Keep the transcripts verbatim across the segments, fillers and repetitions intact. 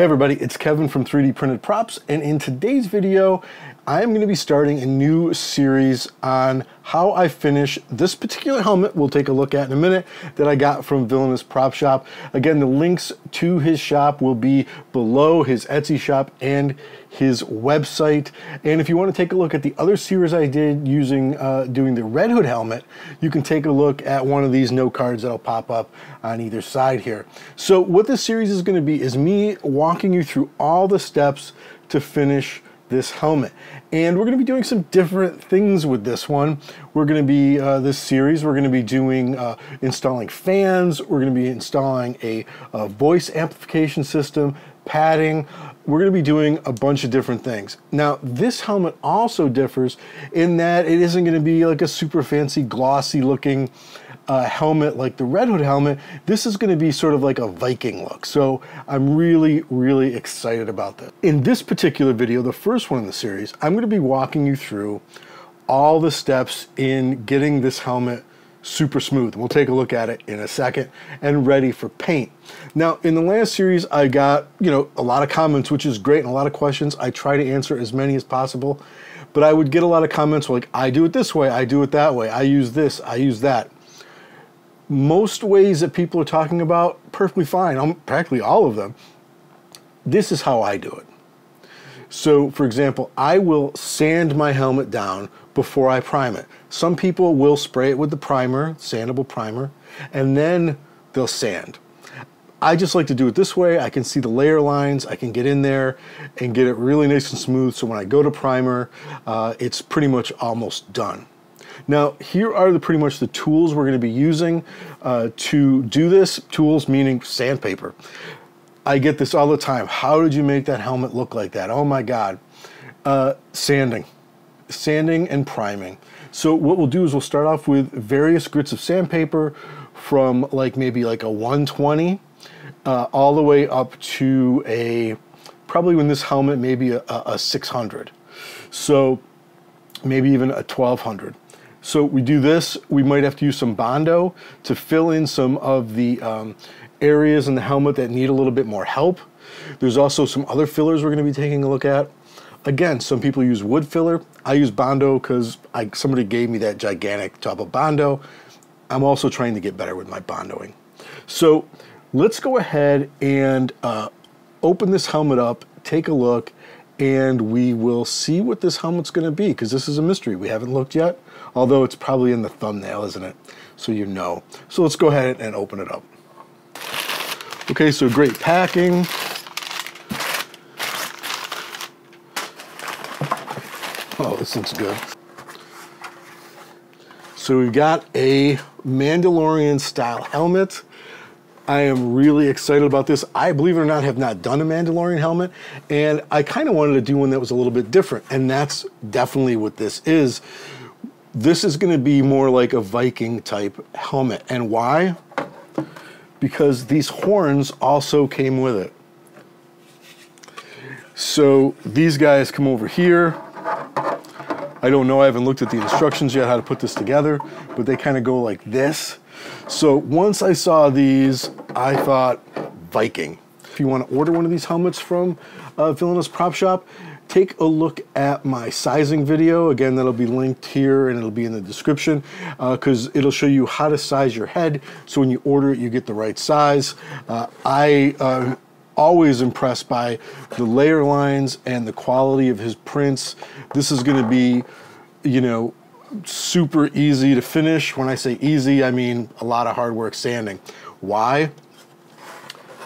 Hey everybody, it's Kevin from three D Printed Props, and in today's video, I am going to be starting a new series on how I finish this particular helmet we'll take a look at in a minute that I got from Villainous Prop Shop. Again, the links to his shop will be below, his Etsy shop and his website. And if you want to take a look at the other series I did using uh, doing the Red Hood helmet, you can take a look at one of these note cards that'll pop up on either side here. So what this series is going to be is me walking you through all the steps to finish this helmet. And we're going to be doing some different things with this one. We're going to be, uh, this series, we're going to be doing uh, installing fans, we're going to be installing a, a voice amplification system, padding. We're going to be doing a bunch of different things. Now, this helmet also differs in that it isn't going to be like a super fancy, glossy looking Uh, helmet like the Red Hood helmet. This is going to be sort of like a Viking look. So I'm really, really excited about that. In this particular video, the first one in the series, I'm going to be walking you through all the steps in getting this helmet super smooth. We'll take a look at it in a second and ready for paint. Now, in the last series, I got, you know, a lot of comments, which is great, and a lot of questions. I try to answer as many as possible, but I would get a lot of comments like, I do it this way, I do it that way, I use this, I use that. Most ways that people are talking about, perfectly fine, I'm practically all of them. This is how I do it. So for example, I will sand my helmet down before I prime it. Some people will spray it with the primer, sandable primer, and then they'll sand. I just like to do it this way. I can see the layer lines, I can get in there and get it really nice and smooth, so when I go to primer, uh, it's pretty much almost done. Now, here are the, pretty much the tools we're going to be using uh, to do this. Tools meaning sandpaper. I get this all the time. How did you make that helmet look like that? Oh my God. Uh, sanding. Sanding and priming. So what we'll do is we'll start off with various grits of sandpaper from like maybe like a one twenty uh, all the way up to a, probably when this helmet, maybe a, a six hundred. So maybe even a twelve hundred. So we do this, we might have to use some Bondo to fill in some of the um, areas in the helmet that need a little bit more help. There's also some other fillers we're going to be taking a look at. Again, some people use wood filler. I use Bondo because somebody gave me that gigantic tub of Bondo. I'm also trying to get better with my Bondoing. So let's go ahead and uh, open this helmet up, take a look, and we will see what this helmet's going to be, because this is a mystery. We haven't looked yet, although it's probably in the thumbnail, isn't it? So you know. So let's go ahead and open it up. Okay, so great packing. Oh, this looks good. So we've got a Mandalorian style helmet. I am really excited about this. I, believe it or not, have not done a Mandalorian helmet, and I kind of wanted to do one that was a little bit different, and that's definitely what this is. This is going to be more like a Viking type helmet. And why? Because these horns also came with it. So these guys come over here. I don't know, I haven't looked at the instructions yet how to put this together, but they kind of go like this. So once I saw these, I thought Viking. If you want to order one of these helmets from uh, Villainous Prop Shop, take a look at my sizing video. Again, that'll be linked here and it'll be in the description, because uh, it'll show you how to size your head, so when you order it, you get the right size. Uh, I uh, always impressed by the layer lines and the quality of his prints. This is going to be, you know, super easy to finish. When I say easy, I mean a lot of hard work sanding. Why?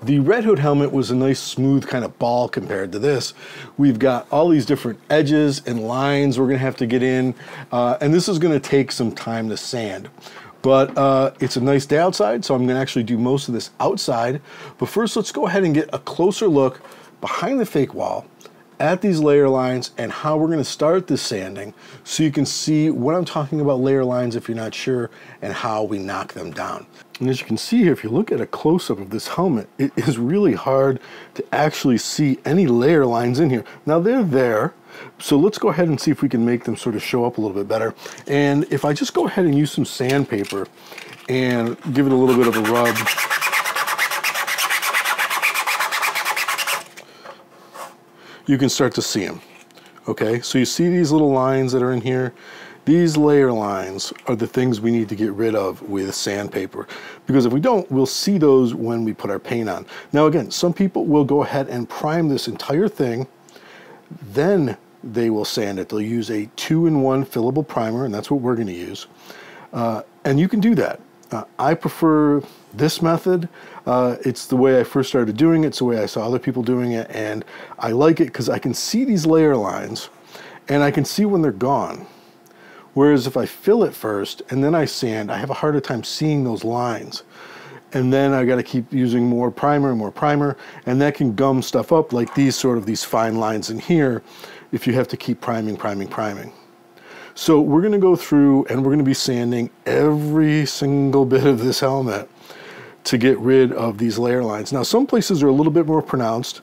The Red Hood helmet was a nice smooth kind of ball compared to this. We've got all these different edges and lines we're going to have to get in, uh, and this is going to take some time to sand. But uh, it's a nice day outside, so I'm going to actually do most of this outside. But first, let's go ahead and get a closer look behind the fake wall at these layer lines and how we're going to start this sanding, so you can see what I'm talking about, layer lines, if you're not sure, and how we knock them down. And as you can see here, if you look at a close-up of this helmet, it is really hard to actually see any layer lines in here. Now they're there, so let's go ahead and see if we can make them sort of show up a little bit better. And if I just go ahead and use some sandpaper and give it a little bit of a rub, you can start to see them. Okay, so you see these little lines that are in here. These layer lines are the things we need to get rid of with sandpaper, because if we don't, we'll see those when we put our paint on. Now again, some people will go ahead and prime this entire thing, then they will sand it. They'll use a two in one fillable primer, and that's what we're going to use. Uh, and you can do that. Uh, I prefer this method. Uh, it's the way I first started doing it. It's the way I saw other people doing it, and I like it because I can see these layer lines, and I can see when they're gone. Whereas if I fill it first and then I sand, I have a harder time seeing those lines. And then I got to keep using more primer and more primer, and that can gum stuff up like these sort of these fine lines in here if you have to keep priming, priming, priming. So we're going to go through and we're going to be sanding every single bit of this helmet to get rid of these layer lines. Now, some places are a little bit more pronounced,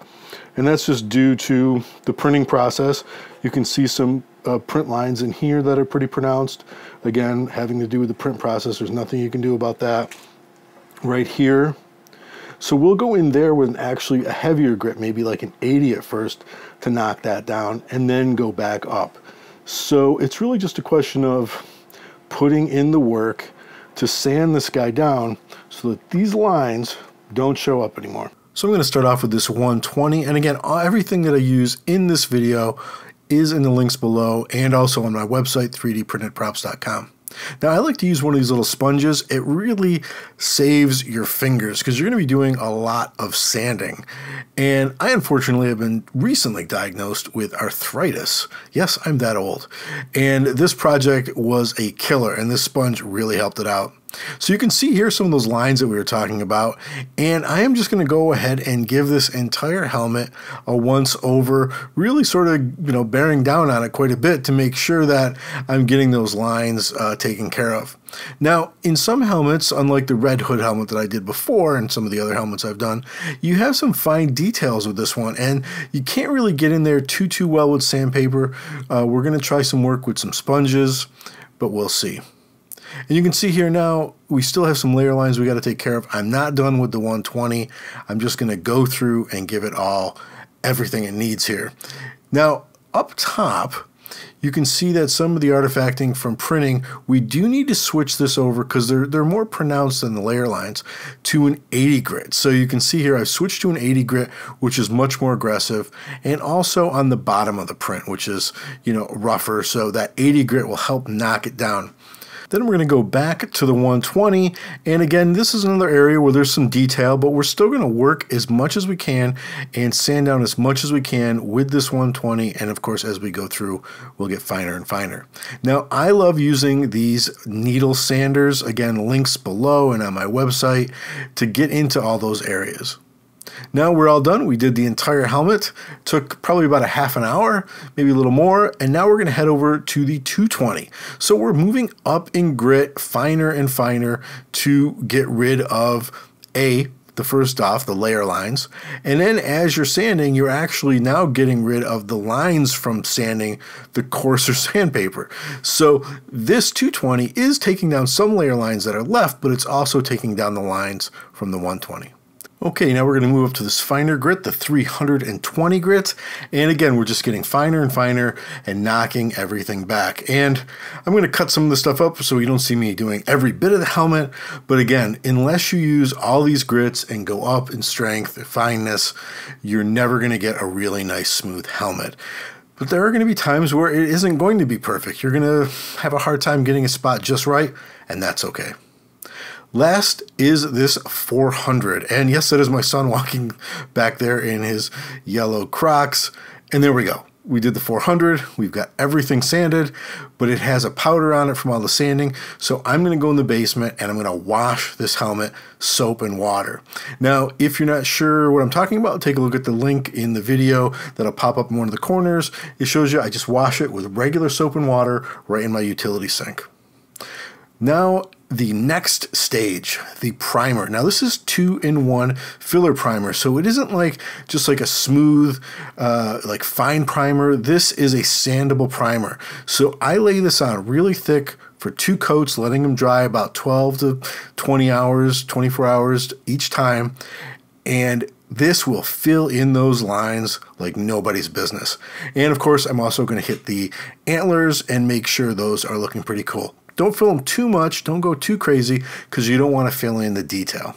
and that's just due to the printing process. You can see some uh, print lines in here that are pretty pronounced. Again, having to do with the print process, there's nothing you can do about that. Right here. So we'll go in there with an actually a heavier grit, maybe like an eighty at first, to knock that down and then go back up. So it's really just a question of putting in the work to sand this guy down so that these lines don't show up anymore. So I'm going to start off with this one twenty, and again, everything that I use in this video is in the links below and also on my website, three D printed props dot com. Now, I like to use one of these little sponges. It really saves your fingers because you're going to be doing a lot of sanding. And I, unfortunately, have been recently diagnosed with arthritis. Yes, I'm that old. And this project was a killer, and this sponge really helped it out. So you can see here some of those lines that we were talking about, and I am just going to go ahead and give this entire helmet a once over, really sort of, you know, bearing down on it quite a bit to make sure that I'm getting those lines uh, taken care of. Now, in some helmets, unlike the Red Hood helmet that I did before and some of the other helmets I've done, you have some fine details with this one, and you can't really get in there too, too well with sandpaper. Uh, we're going to try some work with some sponges, but we'll see. And you can see here now, we still have some layer lines we got to take care of. I'm not done with the one twenty. I'm just going to go through and give it all, everything it needs here. Now, up top, you can see that some of the artifacting from printing, we do need to switch this over because they're, they're more pronounced than the layer lines, to an eighty grit. So you can see here I've switched to an eighty grit, which is much more aggressive, and also on the bottom of the print, which is, you know, rougher. So that eighty grit will help knock it down. Then we're going to go back to the one twenty, and again, this is another area where there's some detail, but we're still going to work as much as we can and sand down as much as we can with this one twenty, and of course, as we go through, we'll get finer and finer. Now, I love using these needle sanders, again, links below and on my website, to get into all those areas. Now we're all done. We did the entire helmet. Took probably about a half an hour, maybe a little more, and now we're going to head over to the two twenty. So we're moving up in grit, finer and finer, to get rid of a the first off, the layer lines, and then as you're sanding, you're actually now getting rid of the lines from sanding the coarser sandpaper. So this two twenty is taking down some layer lines that are left, but it's also taking down the lines from the one twenty. Okay, now we're going to move up to this finer grit, the three twenty grit, and again, we're just getting finer and finer and knocking everything back. And I'm going to cut some of this stuff up so you don't see me doing every bit of the helmet, but again, unless you use all these grits and go up in strength and fineness, you're never going to get a really nice smooth helmet. But there are going to be times where it isn't going to be perfect. You're going to have a hard time getting a spot just right, and that's okay. Last is this four hundred, and yes, that is my son walking back there in his yellow Crocs, and there we go. We did the four hundred, we've got everything sanded, but it has a powder on it from all the sanding, so I'm going to go in the basement and I'm going to wash this helmet, soap and water. Now, if you're not sure what I'm talking about, take a look at the link in the video that'll pop up in one of the corners. It shows you I just wash it with regular soap and water right in my utility sink. Now, the next stage, the primer. Now this is two in one filler primer, so it isn't like just like a smooth, uh, like fine primer. This is a sandable primer. So I lay this on really thick for two coats, letting them dry about twelve to twenty hours, twenty-four hours each time. And This will fill in those lines like nobody's business. And of course, I'm also going to hit the antlers and make sure those are looking pretty cool. Don't fill them too much, don't go too crazy, because you don't want to fill in the detail.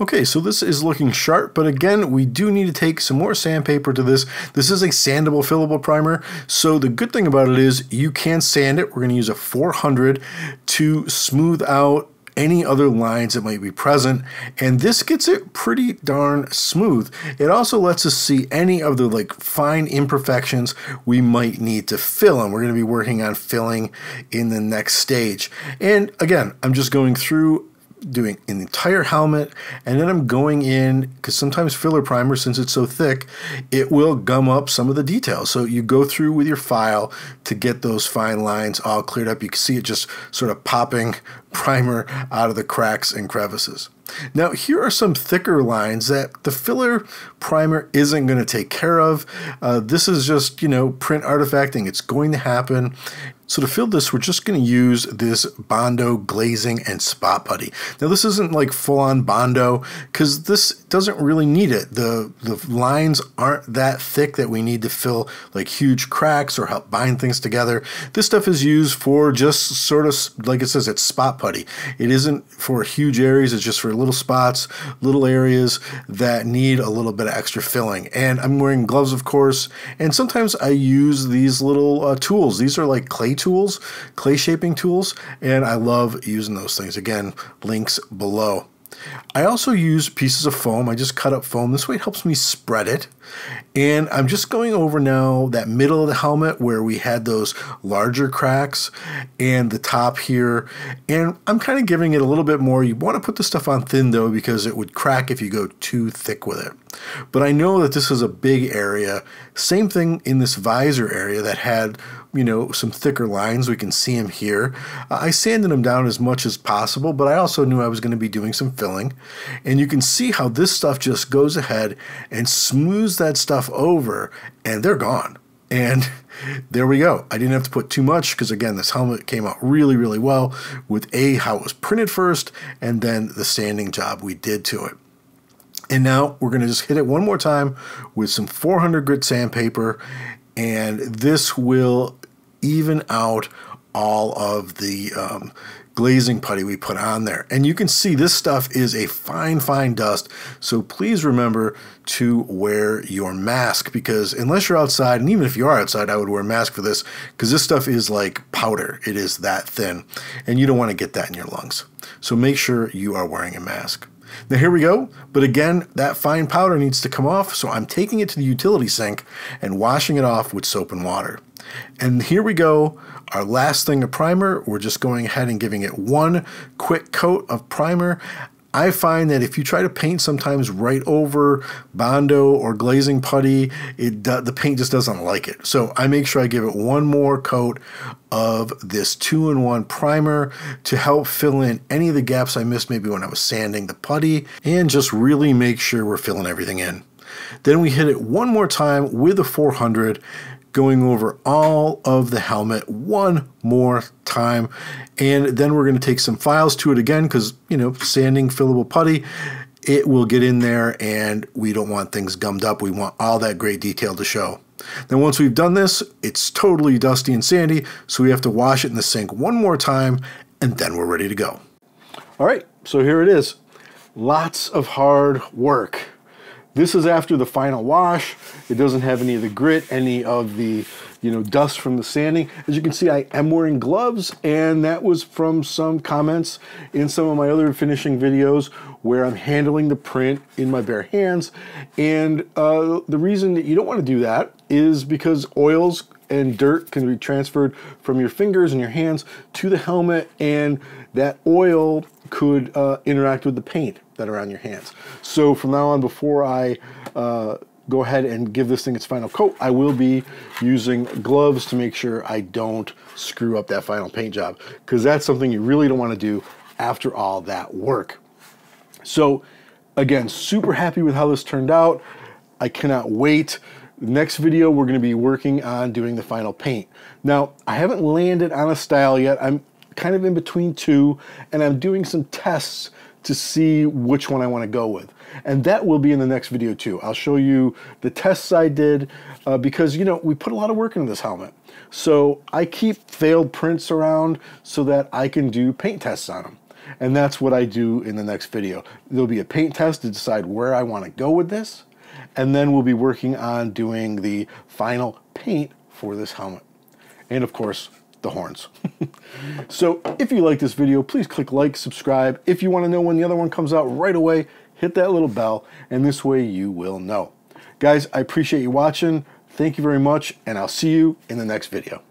Okay, so this is looking sharp, but again, we do need to take some more sandpaper to this. This is a sandable, fillable primer, so the good thing about it is you can sand it. We're going to use a four hundred to smooth out any other lines that might be present, and this gets it pretty darn smooth. It also lets us see any of the like fine imperfections we might need to fill, and we're going to be working on filling in the next stage. And again, I'm just going through doing an entire helmet, and then I'm going in, because sometimes filler primer, since it's so thick, it will gum up some of the details. So you go through with your file to get those fine lines all cleared up. You can see it just sort of popping primer out of the cracks and crevices. Now, here are some thicker lines that the filler primer isn't going to take care of. Uh, this is just, you know, print artifacting. It's going to happen. So to fill this, we're just going to use this Bondo glazing and spot putty. Now, this isn't like full-on Bondo, because this doesn't really need it. The, the lines aren't that thick that we need to fill like huge cracks or help bind things together. This stuff is used for just sort of, like it says, it's spot putty. It isn't for huge areas. It's just for little spots, little areas that need a little bit of extra filling. And I'm wearing gloves, of course, and sometimes I use these little uh, tools. These are like clay tools. tools, clay shaping tools, and I love using those things. Again, links below. I also use pieces of foam. I just cut up foam. This way it helps me spread it. And I'm just going over now that middle of the helmet where we had those larger cracks and the top here. And I'm kind of giving it a little bit more. You want to put this stuff on thin though, because it would crack if you go too thick with it. But I know that this is a big area. Same thing in this visor area that had, you know, some thicker lines. We can see them here. Uh, I sanded them down as much as possible, but I also knew I was going to be doing some filling. And you can see how this stuff just goes ahead and smooths that stuff over, and they're gone. And there we go. I didn't have to put too much because, again, this helmet came out really, really well with A, how it was printed first, and then the sanding job we did to it. And now we're going to just hit it one more time with some four hundred grit sandpaper, and this will even out all of the um, glazing putty we put on there. And you can see this stuff is a fine, fine dust. So please remember to wear your mask, because unless you're outside, and even if you are outside, I would wear a mask for this, because this stuff is like powder. It is that thin, and you don't want to get that in your lungs. So make sure you are wearing a mask. Now here we go, but again, that fine powder needs to come off, so I'm taking it to the utility sink and washing it off with soap and water. And here we go, our last thing of primer. We're just going ahead and giving it one quick coat of primer. I find that if you try to paint sometimes right over Bondo or glazing putty, it the paint just doesn't like it. So I make sure I give it one more coat of this two in one primer to help fill in any of the gaps I missed maybe when I was sanding the putty, and just really make sure we're filling everything in. Then we hit it one more time with a four hundred, going over all of the helmet one more time. And then we're going to take some files to it again, because, you know, sanding fillable putty, it will get in there, and we don't want things gummed up. We want all that great detail to show. Then once we've done this, it's totally dusty and sandy, so we have to wash it in the sink one more time, and then we're ready to go. All right, so here it is. Lots of hard work. This is after the final wash. It doesn't have any of the grit, any of the, you know, dust from the sanding. As you can see, I am wearing gloves, and that was from some comments in some of my other finishing videos where I'm handling the print in my bare hands. And uh, the reason that you don't want to do that is because oils and dirt can be transferred from your fingers and your hands to the helmet, and that oil could uh, interact with the paint that are on your hands. So from now on, before I uh, go ahead and give this thing its final coat, I will be using gloves to make sure I don't screw up that final paint job, because that's something you really don't want to do after all that work. So again, super happy with how this turned out. I cannot wait. Next video, we're going to be working on doing the final paint. Now, I haven't landed on a style yet. I'm kind of in between two, and I'm doing some tests to see which one I want to go with. And that will be in the next video too. I'll show you the tests I did uh, because, you know, we put a lot of work into this helmet. So I keep failed prints around so that I can do paint tests on them. And that's what I do in the next video. There'll be a paint test to decide where I want to go with this. And then we'll be working on doing the final paint for this helmet. And of course, the horns. So if you like this video, please click like, subscribe. If you want to know when the other one comes out right away, hit that little bell, and this way you will know. Guys, I appreciate you watching. Thank you very much, and I'll see you in the next video.